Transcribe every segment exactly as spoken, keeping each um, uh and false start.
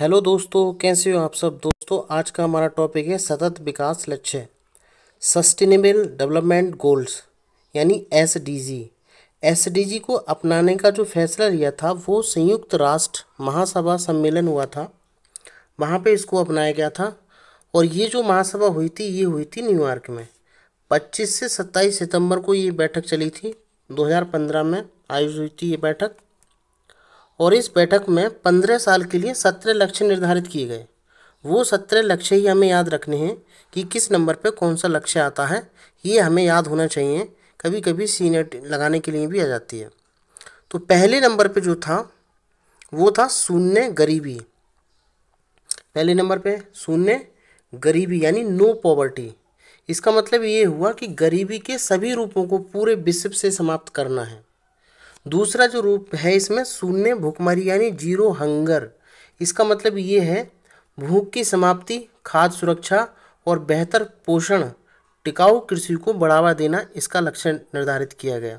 Hello दोस्तों, कैसे हो आप सब। दोस्तों आज का हमारा टॉपिक है सतत विकास लक्ष्य, सस्टेनेबल डेवलपमेंट गोल्स यानी S D G. S D G को अपनाने का जो फैसला लिया था वो संयुक्त राष्ट्र महासभा सम्मेलन हुआ था, वहाँ पे इसको अपनाया गया था। और ये जो महासभा हुई थी ये हुई थी न्यूयॉर्क में। पच्चीस से सत्ताईस सितंबर को ये बैठक चली थी, दो हज़ार पंद्रह में आयोजित हुई थी ये बैठक। और इस बैठक में पंद्रह साल के लिए सत्रह लक्ष्य निर्धारित किए गए। वो सत्रह लक्ष्य ही हमें याद रखने हैं कि किस नंबर पे कौन सा लक्ष्य आता है, ये हमें याद होना चाहिए। कभी कभी सीनियर लगाने के लिए भी आ जाती है। तो पहले नंबर पे जो था वो था शून्य गरीबी। पहले नंबर पे शून्य गरीबी यानी नो पॉवर्टी। इसका मतलब ये हुआ कि गरीबी के सभी रूपों को पूरे विश्व से समाप्त करना है। दूसरा जो रूप है इसमें शून्य भूखमरी यानी जीरो हंगर। इसका मतलब ये है भूख की समाप्ति, खाद्य सुरक्षा और बेहतर पोषण, टिकाऊ कृषि को बढ़ावा देना, इसका लक्ष्य निर्धारित किया गया।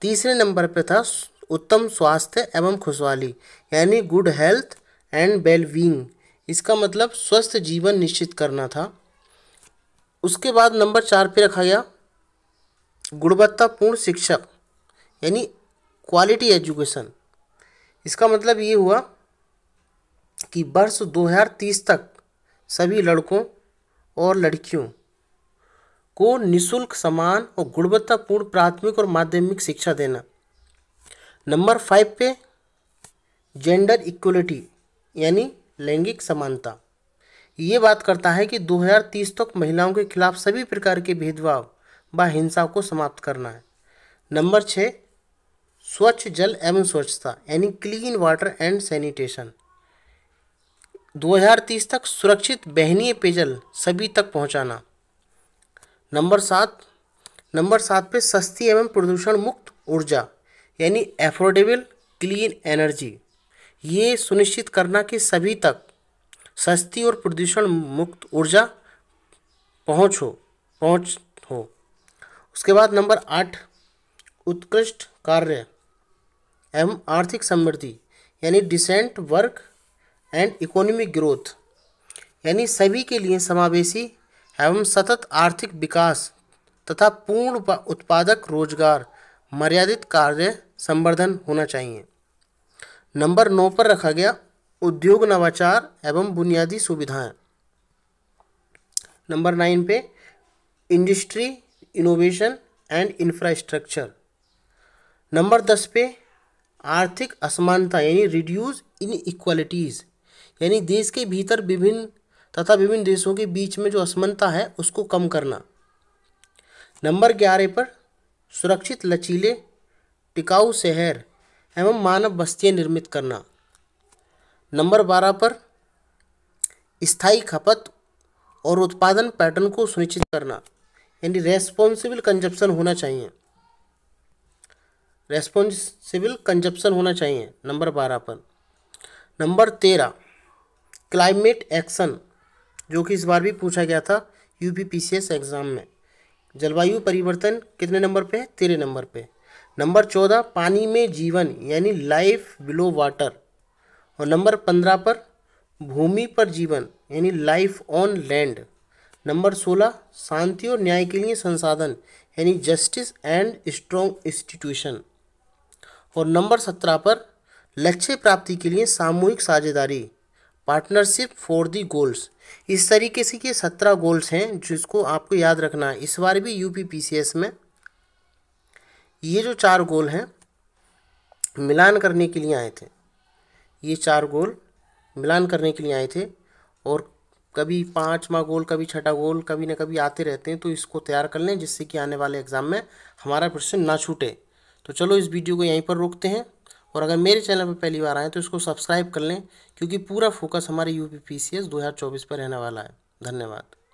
तीसरे नंबर पर था उत्तम स्वास्थ्य एवं खुशहाली यानी गुड हेल्थ एंड वेलबींग। इसका मतलब स्वस्थ जीवन निश्चित करना था। उसके बाद नंबर चार पे रखा गया गुणवत्तापूर्ण शिक्षक यानी क्वालिटी एजुकेशन। इसका मतलब ये हुआ कि वर्ष दो हज़ार तीस तक सभी लड़कों और लड़कियों को निशुल्क, समान और गुणवत्तापूर्ण प्राथमिक और माध्यमिक शिक्षा देना। नंबर फाइव पे जेंडर इक्वलिटी यानी लैंगिक समानता। ये बात करता है कि दो हज़ार तीस तक महिलाओं के खिलाफ सभी प्रकार के भेदभाव व हिंसा को समाप्त करना है। नंबर छः स्वच्छ जल एवं स्वच्छता यानी क्लीन वाटर एंड सैनिटेशन। दो हज़ार तीस तक सुरक्षित बहनीय पेयजल सभी तक पहुंचाना। नंबर सात नंबर सात पे सस्ती एवं प्रदूषण मुक्त ऊर्जा यानी एफोर्डेबल क्लीन एनर्जी। ये सुनिश्चित करना कि सभी तक सस्ती और प्रदूषण मुक्त ऊर्जा पहुंच हो पहुंच हो उसके बाद नंबर आठ उत्कृष्ट कार्य एवं आर्थिक समृद्धि यानी decent work and economic growth. यानी सभी के लिए समावेशी एवं सतत आर्थिक विकास तथा पूर्ण उत्पादक रोजगार, मर्यादित कार्य संवर्धन होना चाहिए। नंबर नौ पर रखा गया उद्योग नवाचार एवं बुनियादी सुविधाएं। नंबर नाइन पे industry innovation and infrastructure. Number दस पे आर्थिक असमानता यानी रिड्यूस इनइक्वालिटीज़ यानी देश के भीतर विभिन्न तथा विभिन्न देशों के बीच में जो असमानता है उसको कम करना। नंबर ग्यारह पर सुरक्षित, लचीले, टिकाऊ शहर एवं मानव बस्तियां निर्मित करना। नंबर बारह पर स्थायी खपत और उत्पादन पैटर्न को सुनिश्चित करना यानी रेस्पॉन्सिबल कंजप्शन होना चाहिए रेस्पॉन्सिबल कंजप्शन होना चाहिए नंबर बारह पर। नंबर तेरह क्लाइमेट एक्शन, जो कि इस बार भी पूछा गया था U P P C S exam में। जलवायु परिवर्तन कितने नंबर पे है? तेरह नंबर पे। नंबर चौदह पानी में जीवन यानी लाइफ बिलो वाटर। और नंबर पंद्रह पर भूमि पर जीवन यानी लाइफ ऑन लैंड। नंबर सोलह शांति और न्याय के लिए संसाधन यानी जस्टिस एंड स्ट्रॉन्ग इंस्टीट्यूशन। और नंबर सत्रह पर लक्ष्य प्राप्ति के लिए सामूहिक साझेदारी, पार्टनरशिप फॉर दी गोल्स। इस तरीके से ये सत्रह गोल्स हैं जिसको आपको याद रखना है। इस बार भी U P P C S में ये जो चार गोल हैं मिलान करने के लिए आए थे। ये चार गोल मिलान करने के लिए आए थे और कभी पाँचवा गोल, कभी छठा गोल, कभी ना कभी आते रहते हैं। तो इसको तैयार कर लें जिससे कि आने वाले एग्ज़ाम में हमारा प्रश्न ना छूटे। तो चलो इस वीडियो को यहीं पर रोकते हैं। और अगर मेरे चैनल पर पहली बार आएँ तो इसको सब्सक्राइब कर लें, क्योंकि पूरा फोकस हमारे U P P C S दो हज़ार चौबीस पर रहने वाला है। धन्यवाद।